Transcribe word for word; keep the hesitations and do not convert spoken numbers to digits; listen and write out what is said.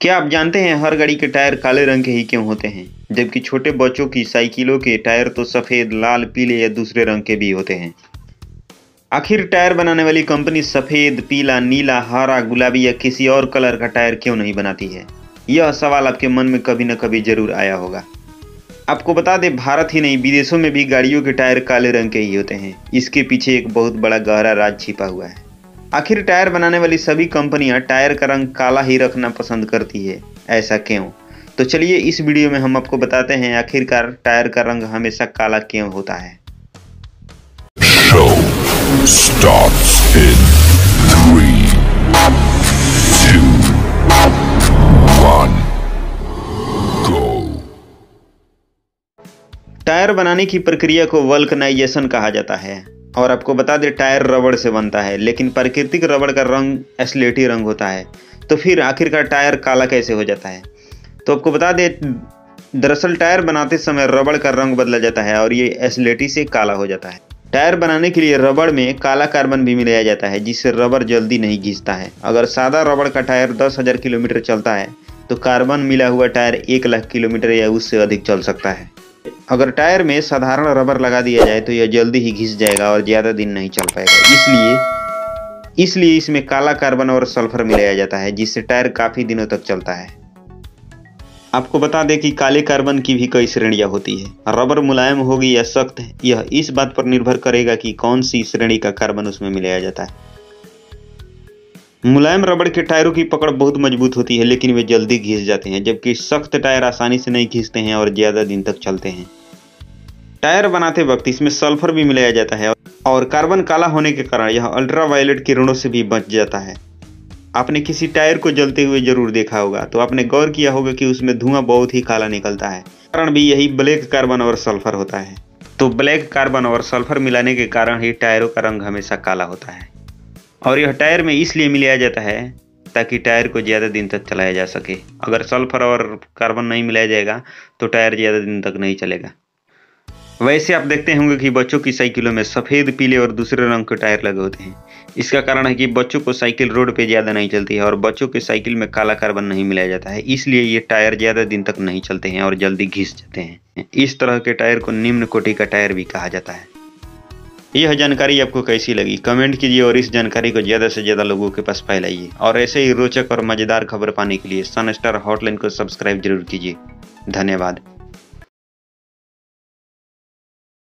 क्या आप जानते हैं हर गाड़ी के टायर काले रंग के ही क्यों होते हैं, जबकि छोटे बच्चों की साइकिलों के टायर तो सफ़ेद, लाल, पीले या दूसरे रंग के भी होते हैं। आखिर टायर बनाने वाली कंपनी सफ़ेद, पीला, नीला, हरा, गुलाबी या किसी और कलर का टायर क्यों नहीं बनाती है? यह सवाल आपके मन में कभी न कभी जरूर आया होगा। आपको बता दें, भारत ही नहीं विदेशों में भी गाड़ियों के टायर काले रंग के ही होते हैं। इसके पीछे एक बहुत बड़ा गहरा राज छिपा हुआ है। आखिर टायर बनाने वाली सभी कंपनियां टायर का रंग काला ही रखना पसंद करती है, ऐसा क्यों? तो चलिए इस वीडियो में हम आपको बताते हैं आखिरकार टायर का रंग हमेशा काला क्यों होता है। Show starts in three two one. Tyre बनाने की प्रक्रिया को वल्कनाइजेशन कहा जाता है। और आपको बता दें, टायर रबड़ से बनता है, लेकिन प्राकृतिक रबड़ का रंग एस्लेटी रंग होता है। तो फिर आखिरकार टायर काला कैसे हो जाता है? तो आपको बता दें, दरअसल टायर बनाते समय रबड़ का रंग बदला जाता है और ये एस्लेटी से काला हो जाता है। टायर बनाने के लिए रबड़ में काला कार्बन भी मिलाया जाता है, जिससे रबड़ जल्दी नहीं घिसता है। अगर सादा रबड़ का टायर दस हज़ार किलोमीटर चलता है तो कार्बन मिला हुआ टायर एक लाख किलोमीटर या उससे अधिक चल सकता है। अगर टायर में साधारण रबर लगा दिया जाए तो यह जल्दी ही घिस जाएगा और ज़्यादा दिन नहीं चल पाएगा। इसलिए इसलिए इसमें काला कार्बन और सल्फर मिलाया जाता है, जिससे टायर काफ़ी दिनों तक चलता है। आपको बता दें कि काले कार्बन की भी कई श्रेणियां होती है। रबर मुलायम होगी या सख्त, यह इस बात पर निर्भर करेगा कि कौन सी श्रेणी का कार्बन उसमें मिलाया जाता है। मुलायम रबड़ के टायरों की पकड़ बहुत मजबूत होती है, लेकिन वे जल्दी घिस जाते हैं, जबकि सख्त टायर आसानी से नहीं घिसते हैं और ज़्यादा दिन तक चलते हैं। टायर बनाते वक्त इसमें सल्फर भी मिलाया जाता है और कार्बन काला होने के कारण यह अल्ट्रावायलेट किरणों से भी बच जाता है। आपने किसी टायर को जलते हुए जरूर देखा होगा, तो आपने गौर किया होगा कि उसमें धुआं बहुत ही काला निकलता है। कारण भी यही ब्लैक कार्बन और सल्फर होता है। तो ब्लैक कार्बन और सल्फर मिलाने के कारण ही टायरों का रंग हमेशा काला होता है। और यह टायर में इसलिए मिलाया जाता है ताकि टायर को ज़्यादा दिन तक चलाया जा सके। अगर सल्फर और कार्बन नहीं मिलाया जाएगा तो टायर ज़्यादा दिन तक नहीं चलेगा। वैसे आप देखते होंगे कि बच्चों की साइकिलों में सफ़ेद, पीले और दूसरे रंग के टायर लगे होते हैं। इसका कारण है कि बच्चों को साइकिल रोड पे ज़्यादा नहीं चलती है और बच्चों के साइकिल में काला कार्बन नहीं मिलाया जाता है, इसलिए ये टायर ज़्यादा दिन तक नहीं चलते हैं और जल्दी घिस जाते हैं। इस तरह के टायर को निम्न कोटि का टायर भी कहा जाता है। यह जानकारी आपको कैसी लगी कमेंट कीजिए और इस जानकारी को ज़्यादा से ज़्यादा लोगों के पास फैलाइए। और ऐसे ही रोचक और मज़ेदार खबर पाने के लिए सनस्टार हॉटलाइन को सब्सक्राइब जरूर कीजिए। धन्यवाद।